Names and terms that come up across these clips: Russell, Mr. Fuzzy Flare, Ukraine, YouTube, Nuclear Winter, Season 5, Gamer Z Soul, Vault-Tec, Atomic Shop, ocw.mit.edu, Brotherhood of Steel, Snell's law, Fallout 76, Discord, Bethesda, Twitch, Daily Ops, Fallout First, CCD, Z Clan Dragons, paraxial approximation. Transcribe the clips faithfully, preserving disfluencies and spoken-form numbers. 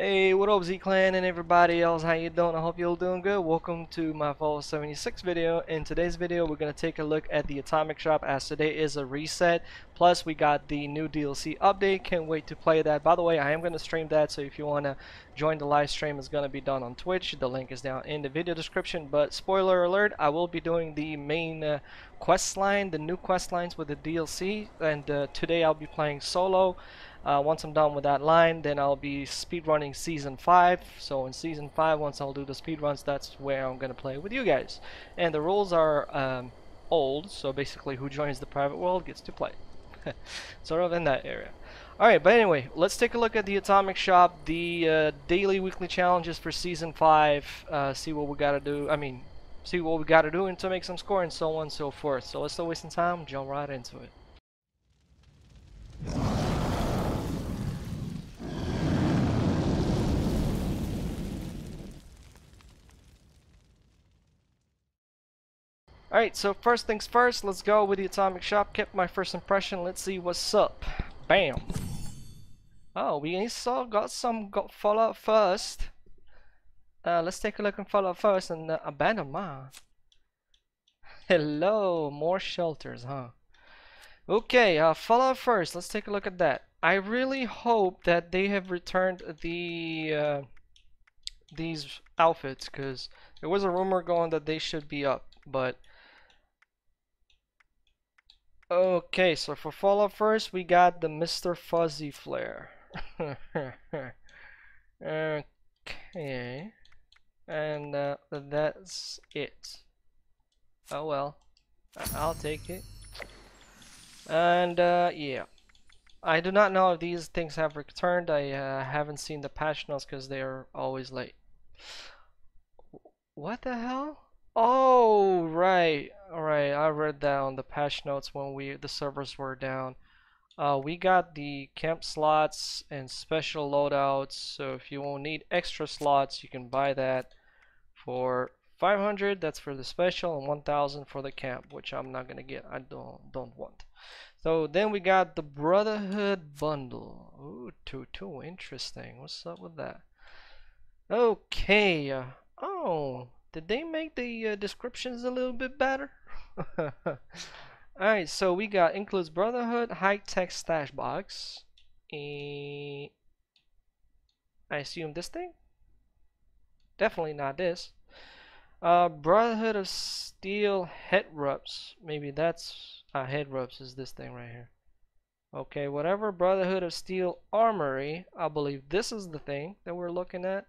Hey, what up, Z-Clan and everybody else? How you doing? I hope you're all doing good. Welcome to my Fallout seventy-six video. In today's video, we're going to take a look at the Atomic Shop, as today is a reset. Plus, we got the new D L C update. Can't wait to play that. By the way, I am going to stream that, so if you want to join the live stream, it's going to be done on Twitch. The link is down in the video description. But spoiler alert, I will be doing the main uh, quest line, the new quest lines with the D L C. And uh, today, I'll be playing solo. Uh, once I'm done with that line, then I'll be speedrunning Season five. So in Season five, once I'll do the speedruns, that's where I'm going to play with you guys. And the rules are um, old, so basically who joins the private world gets to play. Sort of in that area. Alright, but anyway, let's take a look at the Atomic Shop, the uh, daily, weekly challenges for Season five, uh, see what we got to do, I mean, see what we got to do and to make some score and so on and so forth. So let's not waste some time, jump right into it. Alright, so first things first, let's go with the Atomic Shop. Kept my first impression, let's see what's up. Bam! Oh, we also got some got Fallout First. Uh, let's take a look at Fallout First and uh, abandon mine. Hello, more shelters, huh? Okay, uh, Fallout First, let's take a look at that. I really hope that they have returned the uh, these outfits, because there was a rumor going that they should be up, but... Okay, so for Fallout First, we got the Mister Fuzzy Flare. Okay, and uh, that's it. Oh well, I'll take it. And uh, yeah, I do not know if these things have returned. I uh, haven't seen the patch notes because they are always late. What the hell? Oh, right, right, I read that on the patch notes when we the servers were down. Uh, we got the camp slots and special loadouts, so if you won't need extra slots, you can buy that for five hundred, that's for the special, and one thousand for the camp, which I'm not gonna get, I don't don't want. So then we got the Brotherhood bundle. Ooh, too, too interesting. What's up with that? Okay, oh... Did they make the uh, descriptions a little bit better? Alright, so we got includes Brotherhood, high-tech stash box, and I assume this thing? Definitely not this. Uh, Brotherhood of Steel head rubs. Maybe that's... Uh, head rubs is this thing right here. Okay, whatever. Brotherhood of Steel armory. I believe this is the thing that we're looking at.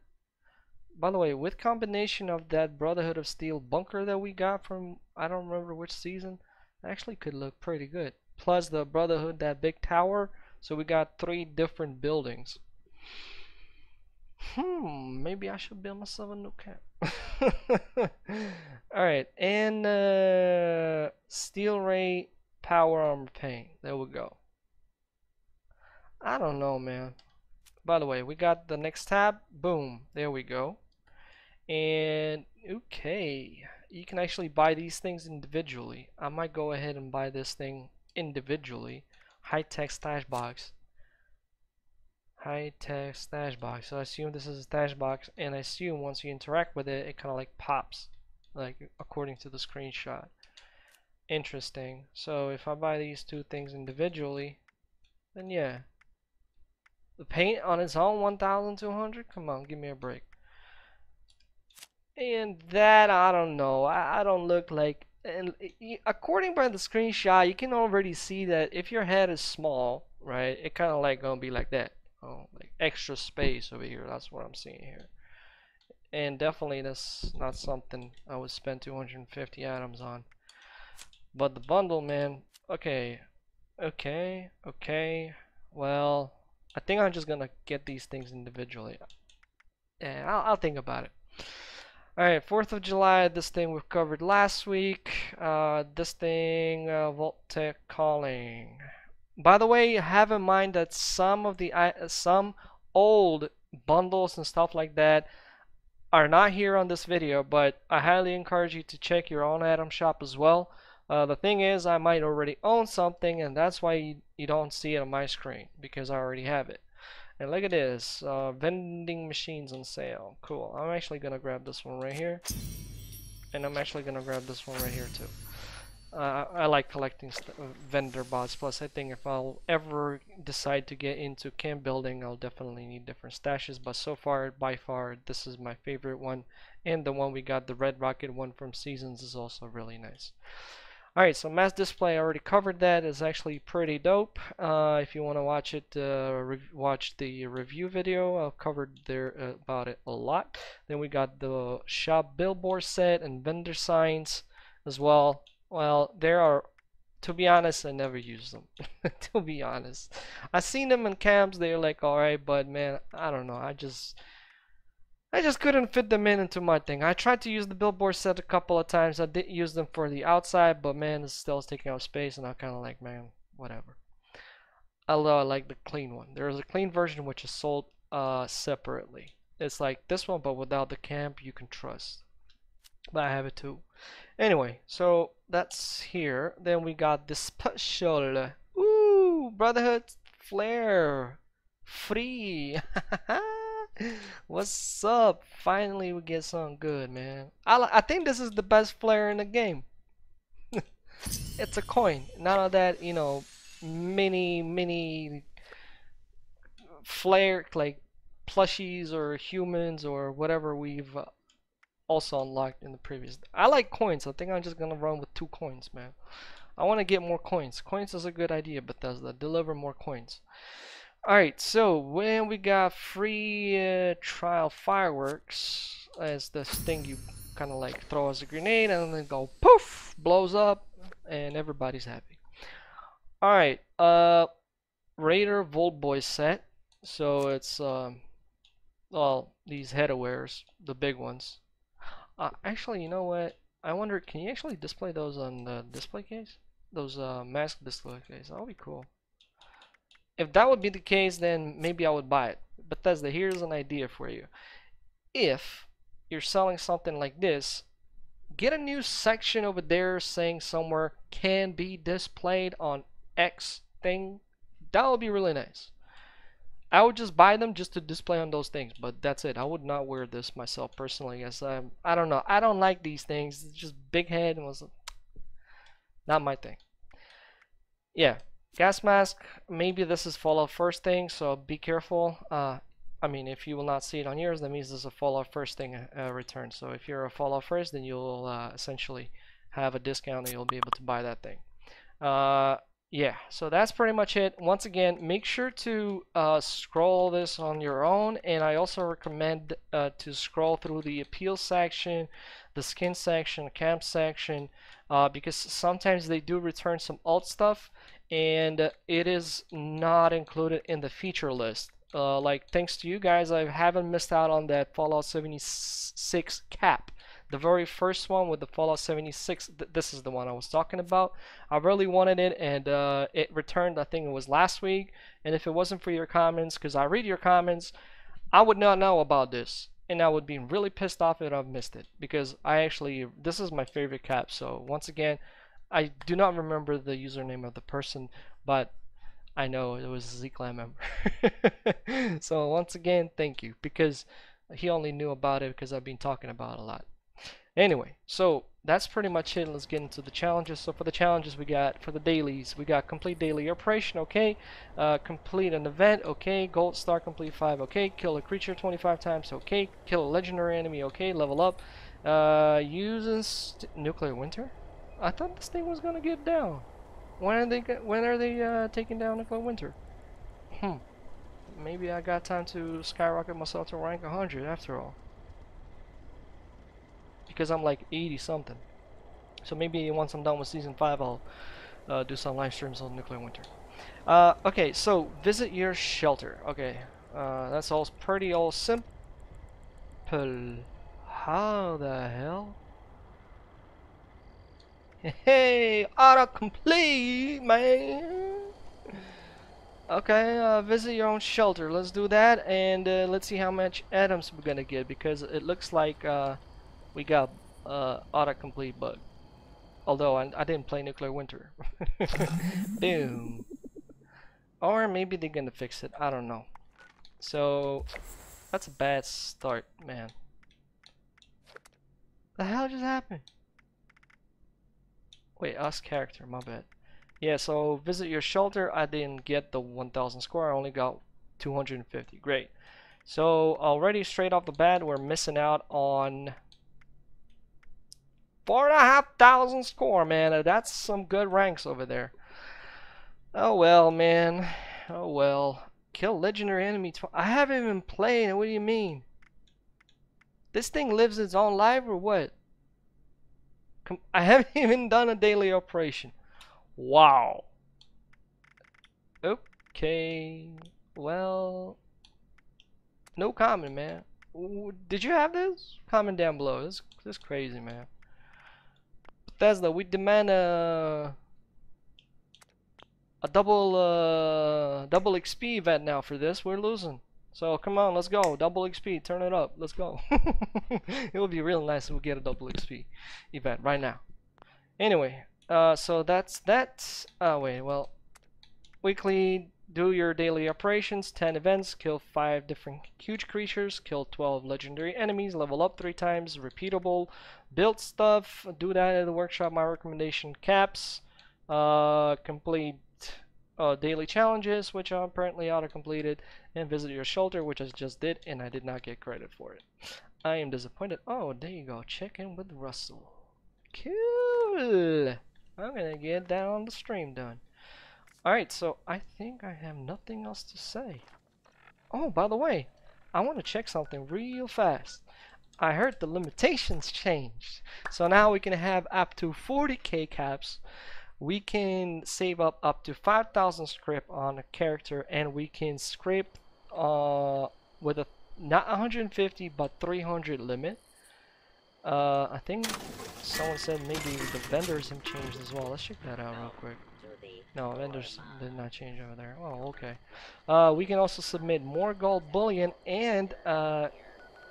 By the way, with combination of that Brotherhood of Steel bunker that we got from, I don't remember which season, actually could look pretty good. Plus the Brotherhood, that big tower, so we got three different buildings. Hmm, maybe I should build myself a new camp. Alright, and uh, Steel Ray Power Armor Paint, there we go. I don't know, man. By the way, we got the next tab, boom, there we go. And okay, you can actually buy these things individually. I might go ahead and buy this thing individually. High-tech stash box. High-tech stash box. So I assume this is a stash box, and I assume once you interact with it, it kind of like pops, like according to the screenshot. Interesting. So if I buy these two things individually, then yeah. The paint on its own, one thousand two hundred? Come on, give me a break. And that, I don't know. I, I don't look like... And according by the screenshot, you can already see that if your head is small, right, it kind of like gonna be like that. Oh, like extra space over here. That's what I'm seeing here. And definitely that's not something I would spend two hundred fifty items on. But the bundle, man. Okay. Okay. Okay. Well... I think I'm just gonna get these things individually. Yeah, I'll, I'll think about it. Alright, fourth of July, this thing we've covered last week. Uh, this thing, uh, Vault-Tec calling. By the way, have in mind that some of the uh, some old bundles and stuff like that are not here on this video, but I highly encourage you to check your own item shop as well. Uh, the thing is, I might already own something, and that's why you, you don't see it on my screen, because I already have it. And look at this, uh, vending machines on sale. Cool. I'm actually gonna grab this one right here, and I'm actually gonna grab this one right here too. Uh, I like collecting st vendor bots. Plus, I think if I'll ever decide to get into camp building, I'll definitely need different stashes. But so far, by far, this is my favorite one, and the one we got, the Red Rocket one from Seasons, is also really nice. Alright, so mass display, I already covered that. It's actually pretty dope. Uh, if you want to watch it, uh, re watch the review video. I've covered there uh, about it a lot. Then we got the shop billboard set and vendor signs as well. Well, there are, to be honest, I never use them. To be honest, I seen them in camps. They're like, alright, but man, I don't know. I just I just couldn't fit them in into my thing. I tried to use the billboard set a couple of times. I did use them for the outside, but man, it's still taking up space, and I'm kind of like, man, whatever. Although I like the clean one. There is a clean version which is sold uh, separately. It's like this one, but without the camp you can trust. But I have it too. Anyway, so that's here. Then we got the special. Ooh, Brotherhood Flare. Free. What's up? Finally we get something good, man. I, I think this is the best flare in the game. It's a coin. None of that, you know, mini mini flare like plushies or humans or whatever we've also unlocked in the previous. I like coins. I think I'm just gonna run with two coins, man. I want to get more coins. Coins is a good idea, Bethesda. Deliver more coins. Alright, so when we got free uh, trial fireworks, as this thing you kind of like throw as a grenade and then go poof, blows up, and everybody's happy. Alright, uh, Raider Volt Boy set. So it's, um, well, these headawares, the big ones. Uh, actually, you know what? I wonder, can you actually display those on the display case? Those uh, mask display case. That'll be cool. If that would be the case, then maybe I would buy it. Bethesda, here's an idea for you. If you're selling something like this, get a new section over there saying somewhere can be displayed on X thing. That would be really nice. I would just buy them just to display on those things, but that's it. I would not wear this myself personally. As I'm, I don't know. I don't like these things. It's just big head and was not my thing. Yeah. Gas mask, maybe this is Fallout First thing, so be careful. Uh, I mean, if you will not see it on yours, that means this is a Fallout First thing uh, return. So if you're a Fallout First, then you'll uh, essentially have a discount and you'll be able to buy that thing. Uh, yeah, so that's pretty much it. Once again, make sure to uh, scroll this on your own, and I also recommend uh, to scroll through the appeal section, the skin section, camp section, uh, because sometimes they do return some alt stuff, and it is not included in the feature list. Uh, like, thanks to you guys, I haven't missed out on that Fallout seventy-six cap. The very first one with the Fallout seventy-six, th this is the one I was talking about. I really wanted it, and uh, it returned, I think it was last week. And if it wasn't for your comments, because I read your comments, I would not know about this. And I would be really pissed off if I missed it, because I actually, this is my favorite cap. So once again, I do not remember the username of the person, but I know it was a Z-Clan member. So once again, thank you, because he only knew about it because I've been talking about it a lot. Anyway, so that's pretty much it. Let's get into the challenges. So for the challenges we got, for the dailies, we got complete daily operation, okay. Uh, complete an event, okay. Gold star complete five, okay. Kill a creature twenty-five times, okay. Kill a legendary enemy, okay. Level up. Uh, using Nuclear Winter? I thought this thing was gonna get down. When are they? When are they uh, taking down Nuclear Winter? Hmm. Maybe I got time to skyrocket myself to rank one hundred after all. Because I'm like eighty something. So maybe once I'm done with season five, I'll uh, do some live streams on Nuclear Winter. Uh, okay. So visit your shelter. Okay. Uh, that's all pretty all simple. How the hell? Hey, autocomplete, man. Okay, uh, visit your own shelter. Let's do that, and uh, let's see how much items we're gonna get, because it looks like uh, we got uh, autocomplete bug. Although I, I didn't play Nuclear Winter. Boom. Or maybe they're gonna fix it. I don't know. So that's a bad start, man. The hell just happened? Wait, ask character, my bad. Yeah, so visit your shelter. I didn't get the one thousand score, I only got two hundred fifty. Great. So already straight off the bat, we're missing out on four and a half thousand score, man. That's some good ranks over there. Oh well, man. Oh well. Kill legendary enemy. I haven't even played. What do you mean? This thing lives its own life or what? Com I haven't even done a daily operation. Wow. Okay. Well. No comment, man. Ooh, did you have this? Comment down below. This this is crazy, man. Bethesda, we demand a a double uh, double X P event now for this. We're losing. So come on, let's go. Double X P, turn it up. Let's go. It would be real nice if we get a double X P event right now. Anyway, uh, so that's that. Oh wait, well, weekly. Do your daily operations, ten events, kill five different huge creatures, kill twelve legendary enemies, level up three times, repeatable, build stuff, do that at the workshop, my recommendation, caps, uh, complete uh, daily challenges, which I apparently auto completed, and visit your shelter, which I just did, and I did not get credit for it. I am disappointed. Oh, there you go, check in with Russell. Cool! I'm gonna get that on the stream done. Alright, so I think I have nothing else to say. Oh, by the way, I want to check something real fast. I heard the limitations changed. So now we can have up to forty K caps. We can save up up to five thousand script on a character, and we can scrape uh, with a not one hundred fifty but three hundred limit. Uh, I think someone said maybe the vendors have changed as well. Let's check that out real quick. No, vendors did not change over there. Oh, okay. Uh, we can also submit more gold bullion and uh,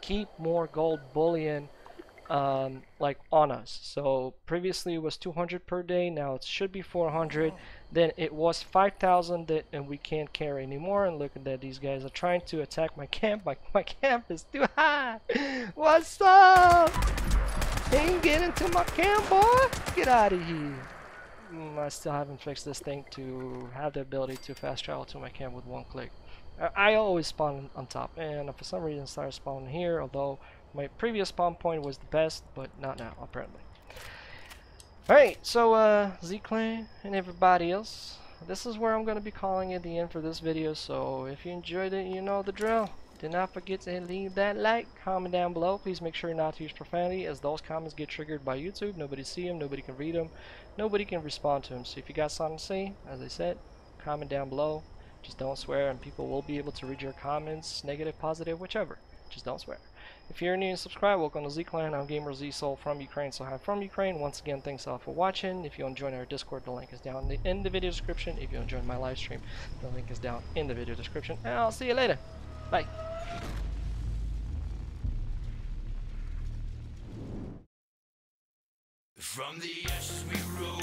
keep more gold bullion um, like on us. So previously it was two hundred per day. Now it should be four hundred. Then it was five thousand, and we can't carry anymore. And look at that. These guys are trying to attack my camp. My, my camp is too high. What's up? They ain't getting to my camp, boy. Get out of here. I still haven't fixed this thing to have the ability to fast travel to my camp with one click. I, I always spawn on top, and for some reason started spawning here, although my previous spawn point was the best, but not now, apparently. Alright, so uh, Z-Clan and everybody else, this is where I'm going to be calling it the end for this video, so if you enjoyed it, you know the drill. Do not forget to leave that like, comment down below. Please make sure not to use profanity, as those comments get triggered by YouTube. Nobody see them, nobody can read them, nobody can respond to them. So if you got something to say, as I said, comment down below. Just don't swear, and people will be able to read your comments, negative, positive, whichever. Just don't swear. If you're new and subscribe, welcome to Z-Clan. I'm Gamer Z Soul from Ukraine, so hi from Ukraine. Once again, thanks all for watching. If you want to join our Discord, the link is down in the video description. If you want to join my live stream, the link is down in the video description. And I'll see you later. Bye. From the ashes we rose.